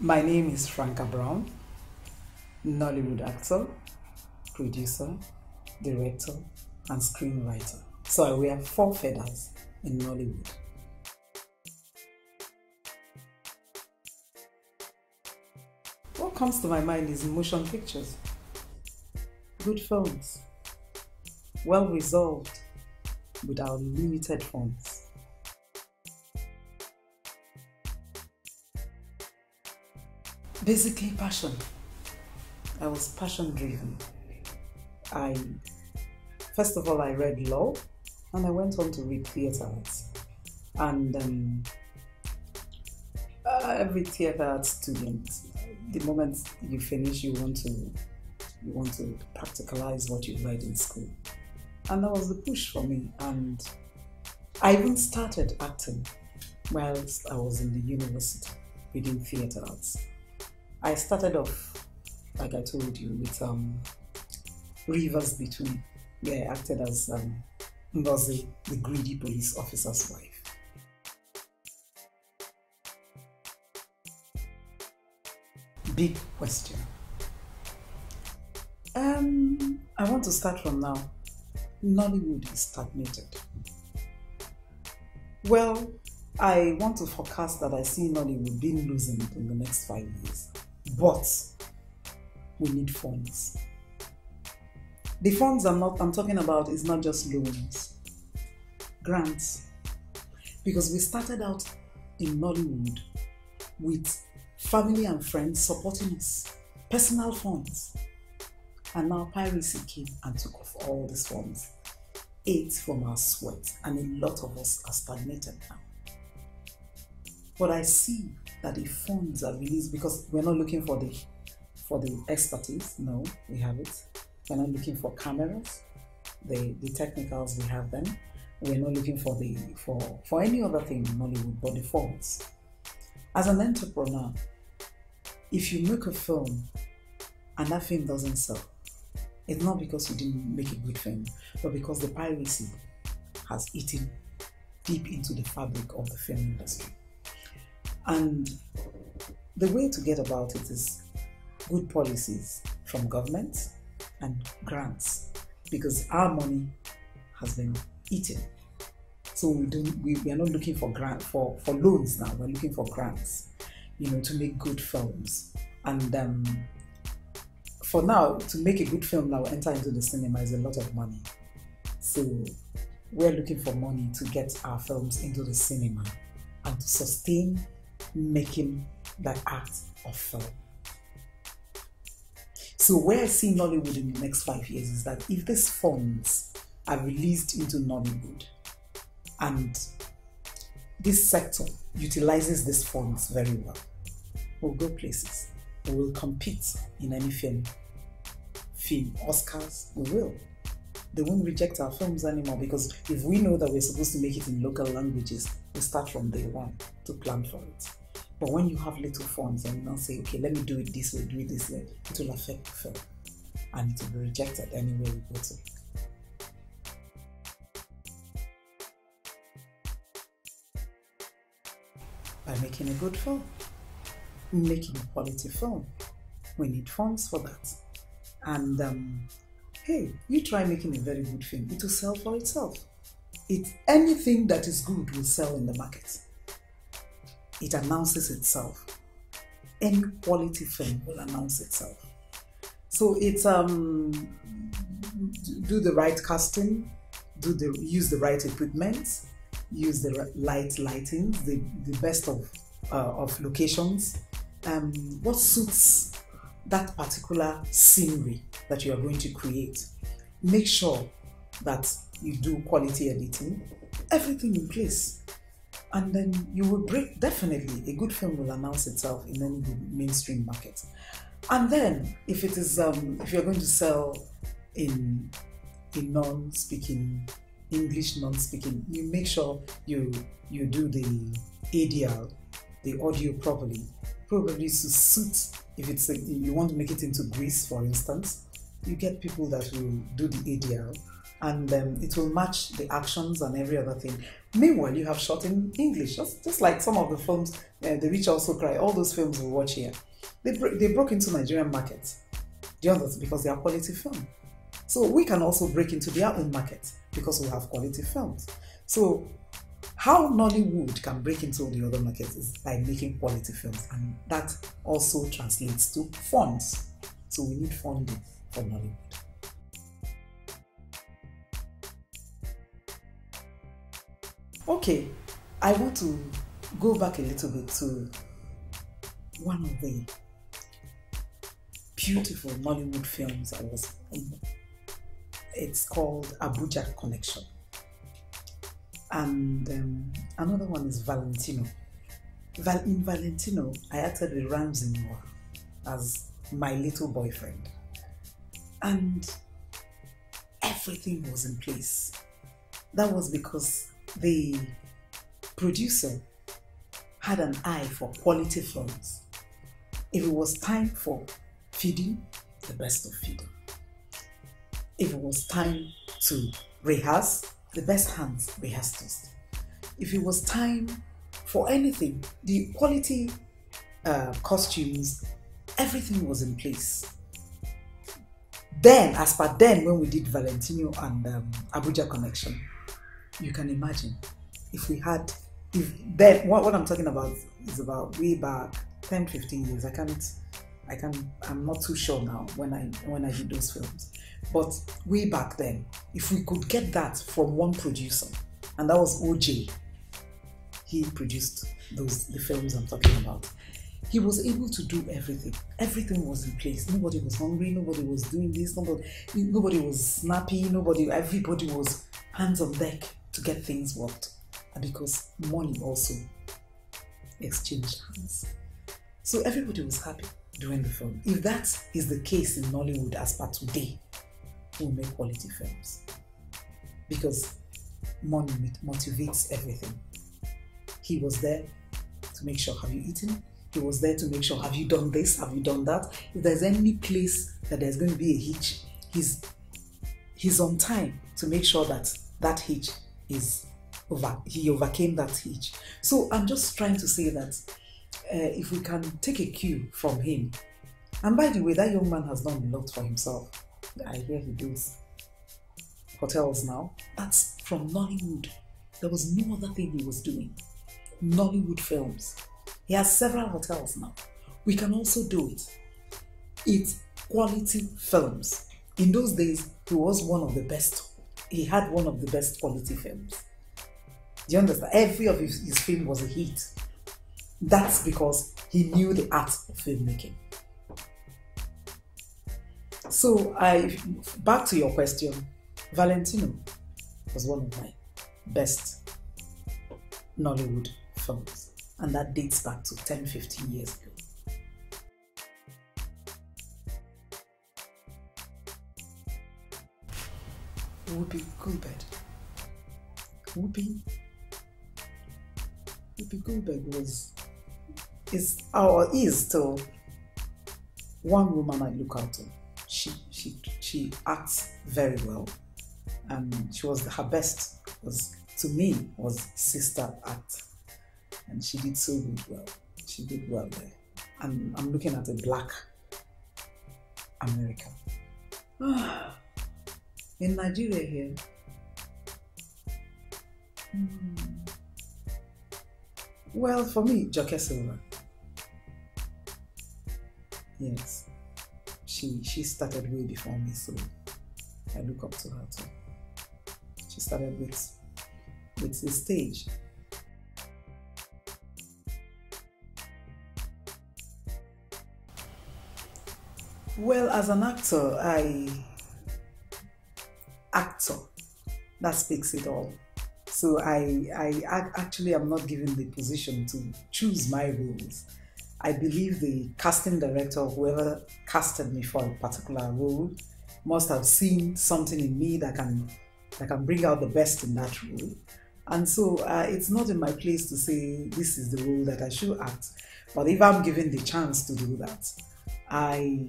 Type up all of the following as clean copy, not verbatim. My name is Franca Brown, Nollywood actor, producer, director, and screenwriter. So I wear four feathers in Nollywood. What comes to my mind is motion pictures, good films, well resolved with our limited funds. Basically passion. I was passion driven. First of all, I read law and I went on to read theatre arts. And every theatre arts student, the moment you finish, you want to practicalize what you read in school. And that was the push for me. And I even started acting whilst I was in the university within theatre arts. I started off, like I told you, with Rivers Between, where I acted as Ngozi, the greedy police officer's wife. Big question. I want to start from now. Nollywood is stagnated. Well, I want to forecast that I see Nollywood being losing it in the next 5 years. But we need funds. The funds I'm talking about is not just loans, grants, because we started out in Nollywood with family and friends supporting us, personal funds, and now piracy came and took off all these funds, ate from our sweat, and a lot of us are stagnated now. But I see that the funds are released because we're not looking for the expertise. No, we have it. We're not looking for cameras. The technicals, we have them. We're not looking for any other thing in Nollywood but the funds. As an entrepreneur, if you make a film and that film doesn't sell, it's not because you didn't make a good film, but because the piracy has eaten deep into the fabric of the film industry. And the way to get about it is good policies from government and grants, because our money has been eaten. So we are not looking for loans now. We're looking for grants, you know, to make good films. And for now, to make a good film now, enter into the cinema is a lot of money. So we're looking for money to get our films into the cinema and to sustain making the art of film. So where I see Nollywood in the next 5 years is that if these funds are released into Nollywood and this sector utilizes these funds very well, we'll go places. We will compete in any film, Oscars, we will. They won't reject our films anymore, because if we know that we're supposed to make it in local languages, we start from day one to plan for it. But when you have little funds and you don't say, okay, let me do it this way, do it this way, it will affect the film and it will be rejected anywhere we go to. By making a good film, making a quality film, we need funds for that. And hey, you try making a very good film, it will sell for itself. Anything that is good will sell in the market. It announces itself. Any quality film will announce itself. So it's do the right casting, use the right equipment, use the right lighting, the best of locations, what suits that particular scenery that you are going to create. Make sure that you do quality editing, everything in place. And then you will break, definitely, a good film will announce itself in any good mainstream market. And then, if you're going to sell in non-speaking, English non-speaking, you make sure you do the ADR, the audio properly. Probably to suit, if you want to make it into Greece, for instance, you get people that will do the ADR and it will match the actions and every other thing. Meanwhile, you have shot in English, just like some of the films, The Rich Also Cry, all those films we watch here. They broke into Nigerian markets, the others, because they are quality film. So we can also break into their own markets because we have quality films. So how Nollywood can break into the other markets is by making quality films, and that also translates to funds. So we need funding for Nollywood. Okay, I want to go back a little bit to one of the beautiful Nollywood films I was in. It's called Abuja Connection. And another one is Valentino. In Valentino, I acted with Ramsey Nouah as my little boyfriend. And everything was in place. That was because the producer had an eye for quality films. If it was time for feeding, the best of feeding. If it was time to rehearse, the best hands rehearsed us. If it was time for anything, the quality costumes, everything was in place. Then, as per then, when we did Valentino and Abuja Connection, you can imagine if we had, what I'm talking about is about way back 10, 15 years. I'm not too sure now when I did those films. But way back then, if we could get that from one producer, and that was OJ, he produced the films I'm talking about. He was able to do everything. Everything was in place. Nobody was hungry, nobody was doing this, nobody was snappy, everybody was hands on deck to get things worked. And because money also exchanged hands. So everybody was happy during the film. If that is the case in Nollywood as per today, we'll make quality films. Because money motivates everything. He was there to make sure, have you eaten? He was there to make sure, have you done this? Have you done that? If there's any place that there's going to be a hitch, he's on time to make sure that that hitch is over. He overcame that hitch. So I'm just trying to say that if we can take a cue from him. And by the way, that young man has done a lot for himself. I hear he builds hotels now. That's from Nollywood. There was no other thing he was doing. Nollywood films. He has several hotels now. We can also do it. It's quality films. In those days, he was one of the best. He had one of the best quality films. Do you understand? Every of his film was a hit. That's because he knew the art of filmmaking. So, back to your question, Valentino was one of my best Nollywood films, and that dates back to 10, 15 years ago. Whoopi Goldberg. Whoopi Goldberg is still one woman I look out to. She acts very well, and her best was, to me, was Sister Act, and she did so good well. She did well there, and I'm looking at a black American. In Nigeria here, well, for me, Joke Silva. Yes. She started way before me, so I look up to her too. She started with the stage. Well, as an actor, that speaks it all. So I actually am not given the position to choose my roles. I believe the casting director, whoever casted me for a particular role, must have seen something in me that can bring out the best in that role. And so it's not in my place to say this is the role that I should act. But if I'm given the chance to do that, I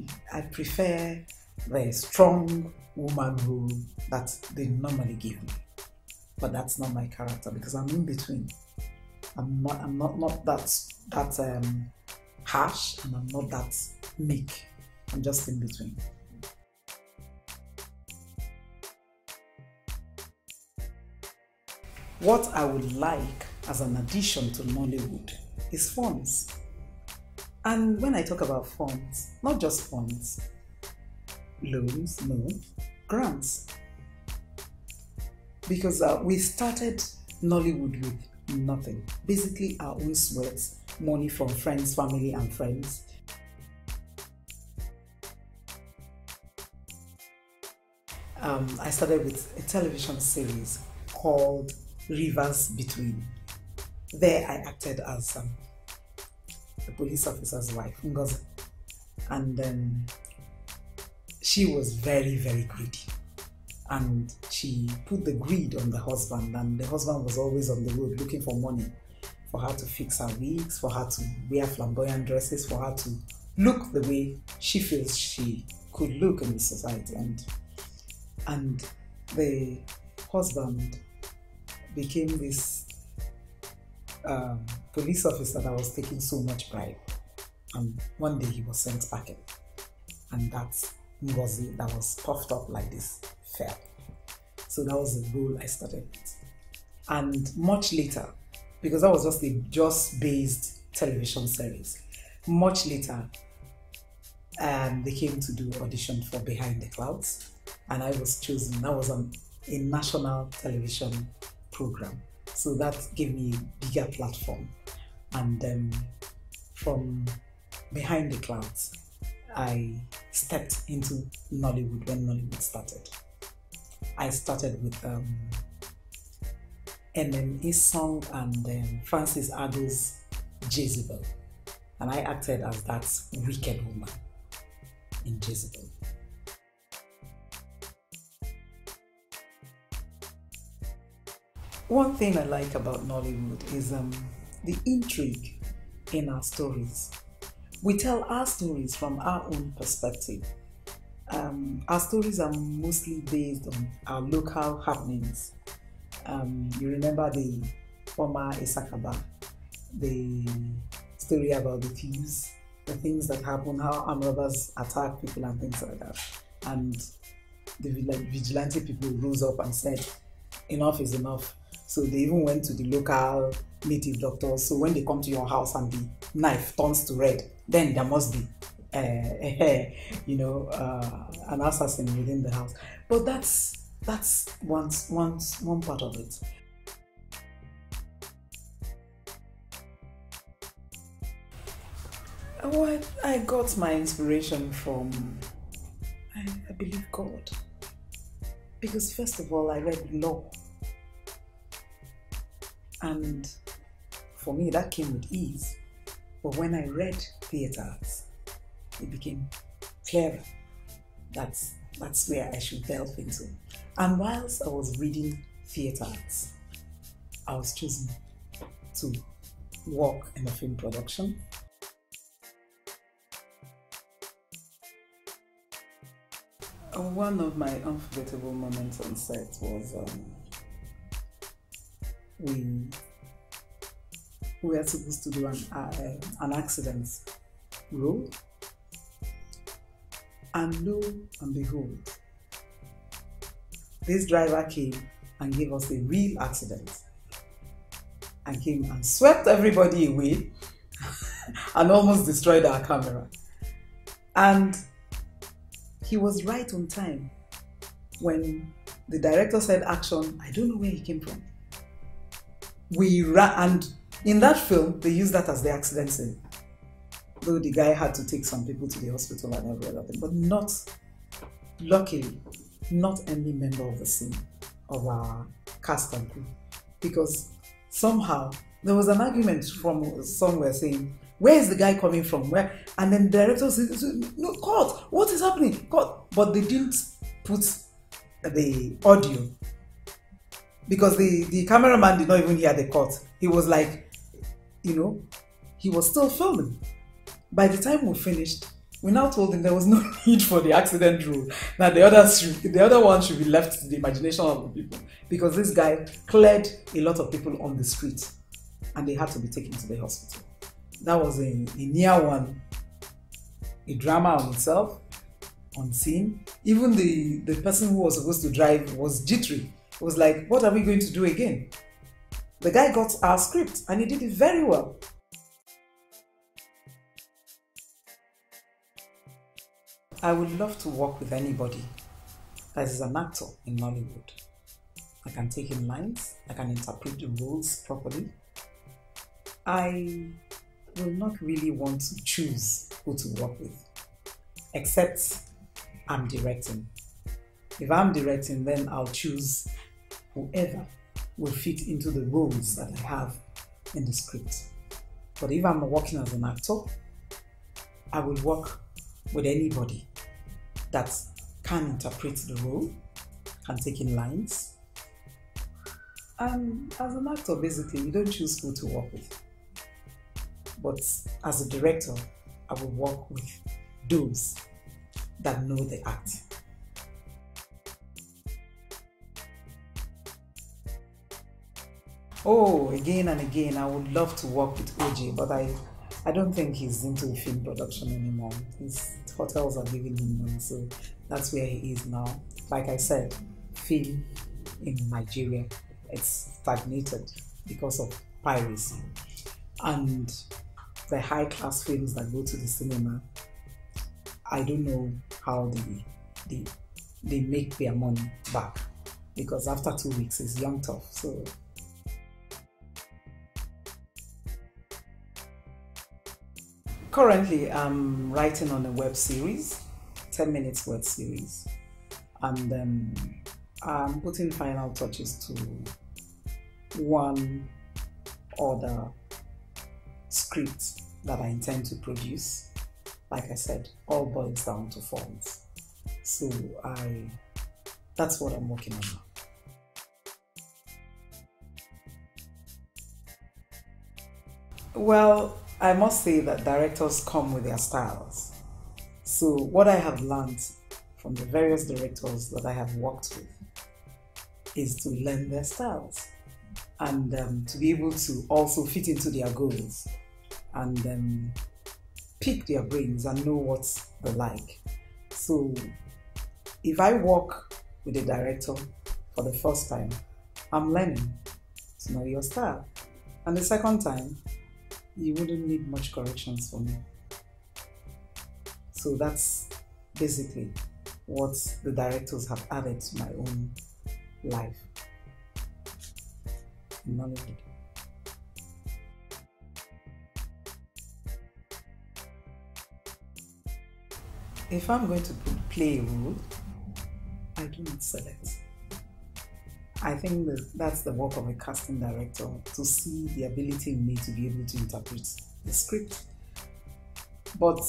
prefer the strong woman role that they normally give me. But that's not my character, because I'm in between. I'm not that harsh, and I'm not that meek. I'm just in between. What I would like as an addition to Nollywood is forms. And when I talk about forms, not just forms, loans, no, grants. Because we started Nollywood with nothing. Basically our own sweats, money from friends, family and friends. I started with a television series called Rivers Between. There I acted as a police officer's wife, Ngozi. And she was very, very greedy. And she put the greed on the husband, and the husband was always on the road looking for money for her to fix her wigs, for her to wear flamboyant dresses, for her to look the way she feels she could look in the society. And the husband became this police officer that was taking so much bribe. And one day he was sent packing. And that's Ngozi that was puffed up like this. So that was the role I started with. And much later, because that was just a just-based television series, much later they came to do audition for Behind the Clouds, and I was chosen. That was a national television program, so that gave me a bigger platform. And from Behind the Clouds, I stepped into Nollywood when Nollywood started. I started with MME Song and Francis Ardo's Jezebel, and I acted as that wicked woman in Jezebel. One thing I like about Nollywood is the intrigue in our stories. We tell our stories from our own perspective. Our stories are mostly based on our local happenings. You remember the former Isakaba, the story about the thieves, the things that happen, how armed robbers attack people and things like that. And the vigilante people rose up and said, enough is enough. So they even went to the local native doctors. So when they come to your house and the knife turns to red, then there must be an assassin within the house. But that's one part of it. Well, I got my inspiration from, I believe, God, because first of all I read law, and for me that came with ease. But when I read theatres, it became clearer. That's where I should delve into. And whilst I was reading theatre arts, I was chosen to work in a film production. One of my unforgettable moments on set was we were supposed to do an accident role. And lo and behold, this driver came and gave us a real accident, and came and swept everybody away and almost destroyed our camera. And he was right on time. When the director said action, I don't know where he came from. We ran, and in that film, they used that as the accident scene. Though the guy had to take some people to the hospital and every other thing, but not, luckily, not any member of the scene, of our cast and crew, because somehow there was an argument from somewhere saying, where is the guy coming from? Where? And then the director said, no, court, what is happening? Court. But they didn't put the audio, because the cameraman did not even hear the court. He was like, he was still filming. By the time we finished, We now told him there was no need for the accident rule, that the other one should be left to the imagination of the people, because this guy cleared a lot of people on the street and they had to be taken to the hospital. That was a near one, a drama on itself, on scene. Even the person who was supposed to drive was jittery. It was like, what are we going to do again? The guy got our script and he did it very well. I would love to work with anybody that is an actor in Nollywood. I can take in lines, I can interpret the roles properly. I will not really want to choose who to work with, except I'm directing. If I'm directing, then I'll choose whoever will fit into the roles that I have in the script. But if I'm working as an actor, I will work with anybody that can interpret the role, can take in lines. And as an actor, basically, you don't choose who to work with. But as a director, I will work with those that know the act. Oh, again and again, I would love to work with OJ, but I don't think he's into film production anymore. His hotels are giving him money, so that's where he is now. Like I said, film in Nigeria, it's stagnated because of piracy. And the high-class films that go to the cinema, I don't know how they make their money back, because after 2 weeks, it's young tough. So. Currently, I'm writing on a web series, 10-minute web series, and I'm putting final touches to one other script that I intend to produce. Like I said, all boils down to forms, so that's what I'm working on now. Well, I must say that directors come with their styles. So what I have learned from the various directors that I have worked with is to learn their styles and to be able to also fit into their goals and pick their brains and know what they like. So if I work with a director for the first time, I'm learning to know your style. And the second time, you wouldn't need much corrections for me. So that's basically what the directors have added to my own life in Nollywood. If I'm going to play a role, I do not select. I think that's the work of a casting director, to see the ability in me to be able to interpret the script. But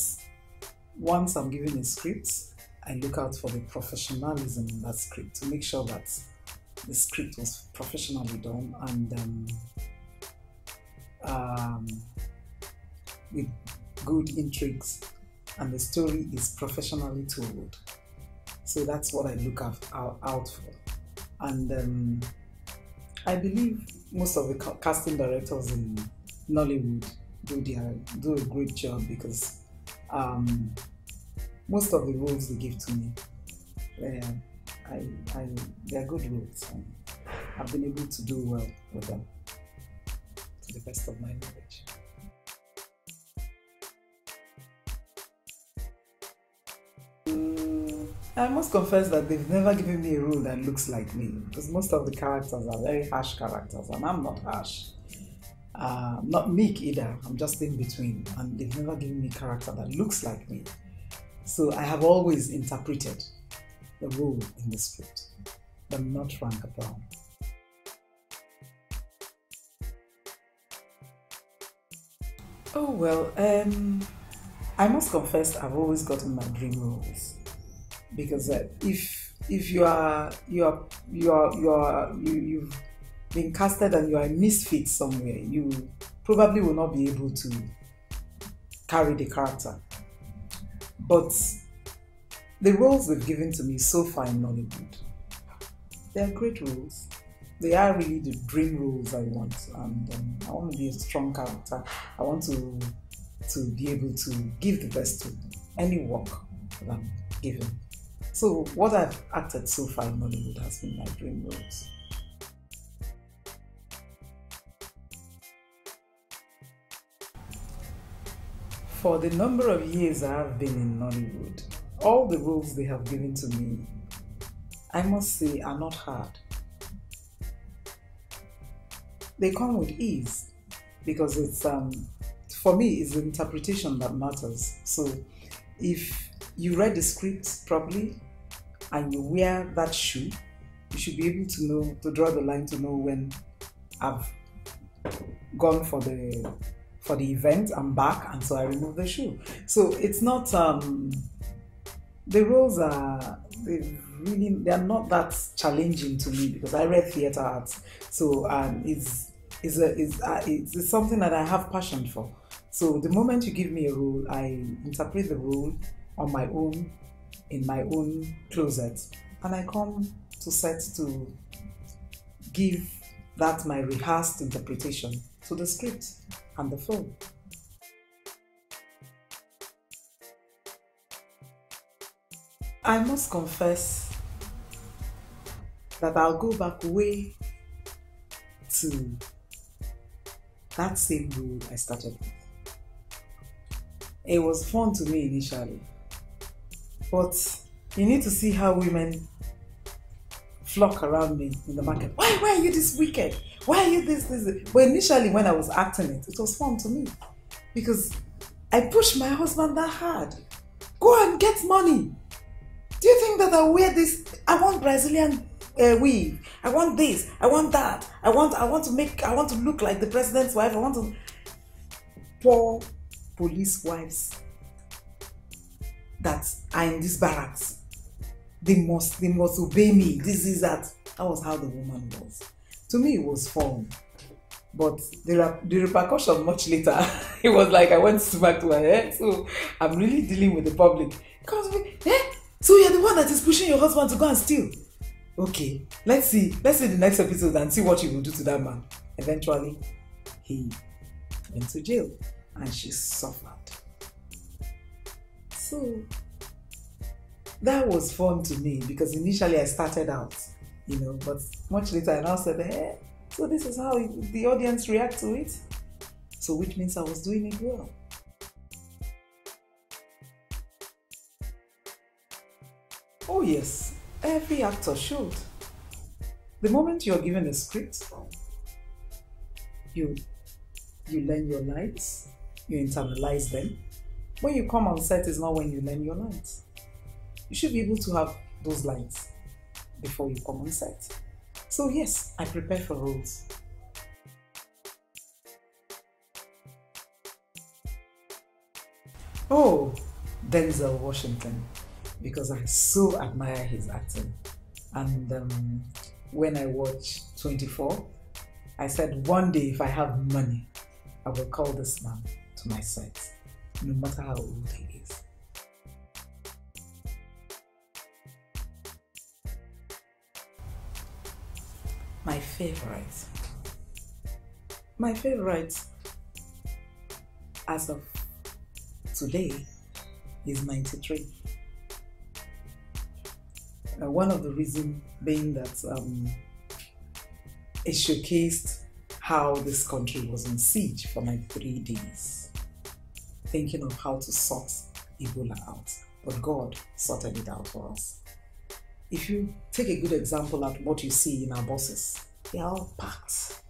once I'm given a script, I look out for the professionalism in that script to make sure that the script was professionally done and with good intrigues, and the story is professionally told. So that's what I look out for. And I believe most of the casting directors in Nollywood do a great job, because most of the roles they give to me, they're good roles, and I've been able to do well with them to the best of my knowledge. I must confess that they've never given me a role that looks like me, because most of the characters are very harsh characters, and I'm not harsh. Not meek either, I'm just in between, and they've never given me a character that looks like me. So I have always interpreted the role in the script, but not Franca Brown. Oh well, I must confess I've always gotten my dream roles. Because if you've been casted and you are a misfit somewhere, you probably will not be able to carry the character. But the roles they've given to me so far in Nollywood, they are great roles. They are really the dream roles I want, and I want to be a strong character. I want to be able to give the best to any work that I'm given. So what I've acted so far in Nollywood has been my dream roles. For the number of years I have been in Nollywood, all the roles they have given to me, I must say, are not hard. They come with ease, because it's for me, it's the interpretation that matters. So if you read the script properly and you wear that shoe, you should be able to know, to draw the line, to know when I've gone for the event, I'm back, and so I remove the shoe. So it's not, the roles are, they're not that challenging to me, because I read theatre arts, so it's something that I have passion for. So the moment you give me a role, I interpret the role on my own, in my own closet, and I come to set to give that my rehearsed interpretation to the script and the film. I must confess that I'll go back way to that same role I started with. It was fun to me initially, but you need to see how women flock around me in the market. Why are you this wicked? Why are you this? But initially when I was acting it was fun to me, because I pushed my husband that hard. Go and get money. Do you think that I'll wear this? I want Brazilian weave. I want this. I want that. I want to look like the president's wife. I want to. Poor police wives that are in these barracks. They must obey me. This is that. That was how the woman was. To me, it was fun, but the repercussion much later. It was like I went back to my head. So I'm really dealing with the public. Because so you're the one that is pushing your husband to go and steal. Okay, let's see the next episode and see what you will do to that man. Eventually, he went to jail and she suffered. So that was fun to me, because initially I started out, but much later I now said, hey, so this is how the audience react to it. So which means I was doing it well. Oh yes, every actor should. The moment you're given a script, you learn your lines, you internalize them. When you come on set is not when you learn your lines. You should be able to have those lines before you come on set. So yes, I prepare for roles. Oh, Denzel Washington. Because I so admire his acting. And when I watch 24, I said one day if I have money, I will call this man to my set, no matter how old he is. My favorite as of today is 93. One of the reasons being that it showcased how this country was in siege for like 3 days, thinking of how to sort Ebola out, but God sorted it out for us. If you take a good example at what you see in our buses, they are all packed.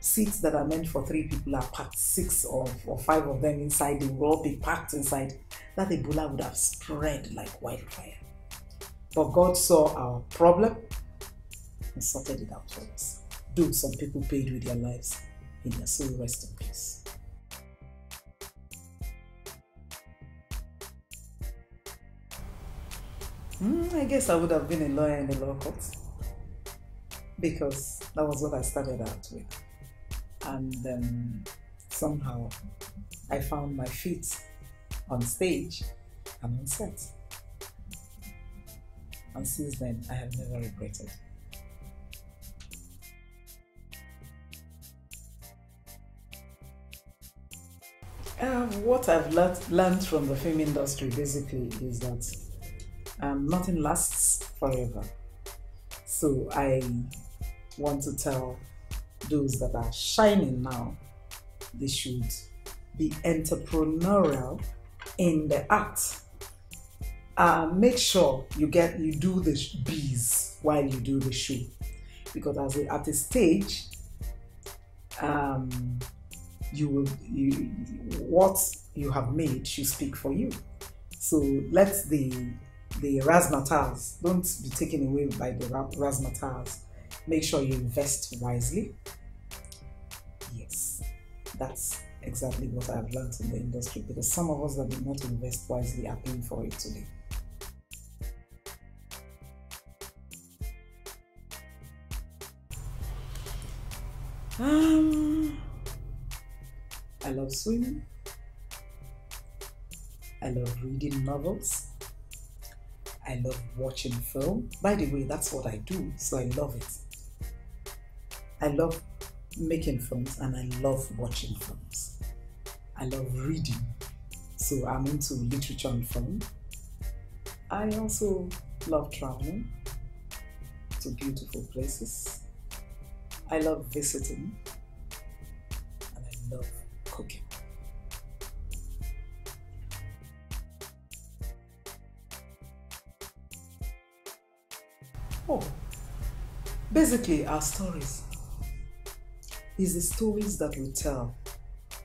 Seats that are meant for 3 people are packed, 6 or 5 of them inside, they will all be packed inside. That Ebola would have spread like wildfire. But God saw our problem and sorted it out for us. Though some people paid with their lives, in their soul rest in peace. I guess I would have been a lawyer in the law court, because that was what I started out with. And somehow I found my feet on stage and on set. And since then, I have never regretted. What I've learned from the film industry basically is that nothing lasts forever. So I want to tell those that are shining now, they should be entrepreneurial in the act. Make sure you do the biz while you do the show, because at a stage, what you have made should speak for you. So let the razzmatazz, don't be taken away by the razzmatazz. Make sure you invest wisely. Yes, that's exactly what I've learned in the industry, because some of us that did not invest wisely are paying for it today. I love swimming. I love reading novels. I love watching film. By the way, that's what I do, so I love it. I love making films and I love watching films. I love reading, so I'm into literature and film. I also love traveling to beautiful places. I love visiting and I love cooking. Oh, basically our stories is the stories that we tell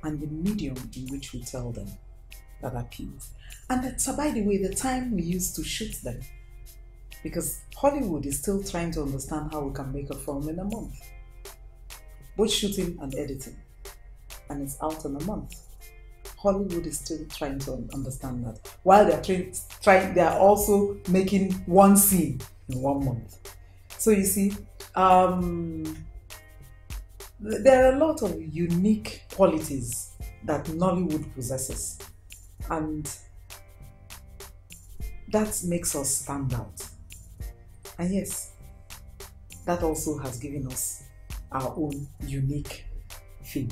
and the medium in which we tell them that appeals. And that's, by the way, the time we used to shoot them, because Hollywood is still trying to understand how we can make a film in a month, both shooting and editing, and it's out in a month. Hollywood is still trying to understand that, while they're also making one scene in 1 month. So you see, there are a lot of unique qualities that Nollywood possesses, and that makes us stand out. And yes, that also has given us our own unique thing,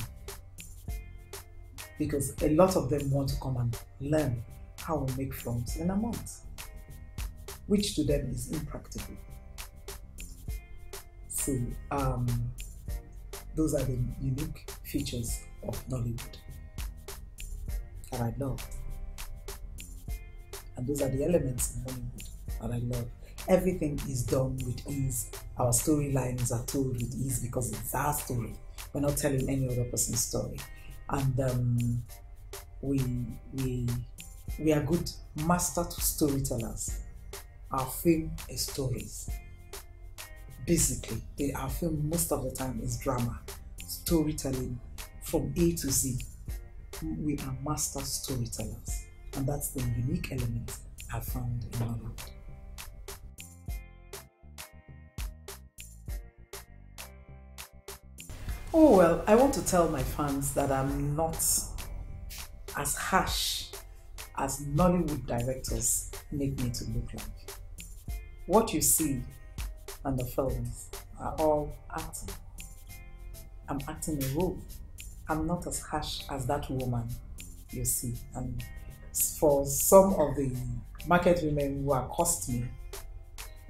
because a lot of them want to come and learn how we make films in a month, which to them is impractical. So those are the unique features of Nollywood that I love. And those are the elements in Nollywood that I love. Everything is done with ease. Our storylines are told with ease because it's our story. We're not telling any other person's story. And we are good master storytellers. Our film is stories. Basically, our film most of the time is drama, storytelling from A to Z. We are master storytellers, and that's the unique element I found in Nollywood. Oh well, I want to tell my fans that I'm not as harsh as Nollywood directors make me to look like. What you see on the films are all acting. I'm acting a role. I'm not as harsh as that woman you see. And for some of the market women who accost me,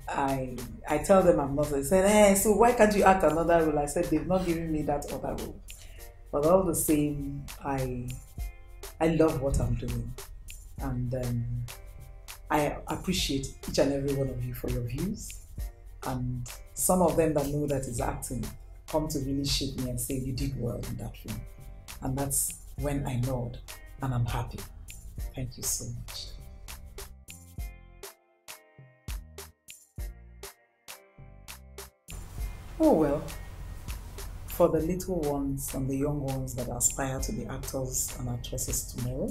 I tell them I'm not. They said, hey, so why can't you act another role? I said, they've not given me that other role. But all the same, I love what I'm doing. And I appreciate each and every one of you for your views, and some of them that know that is acting come to really shake me and say you did well in that film, and that's when I nod and I'm happy. Thank you so much. Oh well, for the little ones and the young ones that aspire to be actors and actresses tomorrow,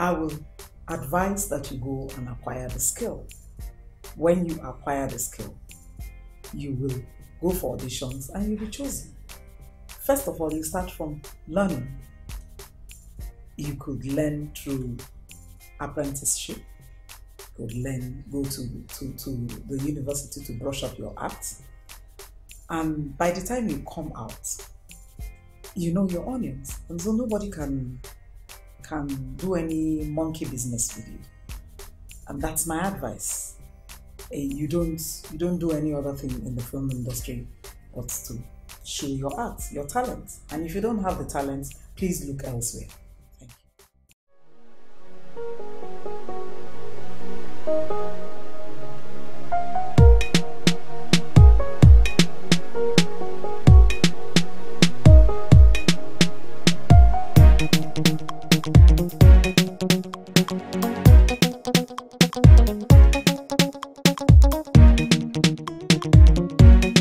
I will advise that you go and acquire the skill. When you acquire the skill, you will go for auditions and you'll be chosen. First of all, you start from learning. you could learn through apprenticeship. You could learn, go to the university to brush up your art. And by the time you come out, you know your onions. And so nobody can do any monkey business with you. And that's my advice. You don't do any other thing in the film industry but to show your art, your talent. And if you don't have the talent, please look elsewhere. Thank you.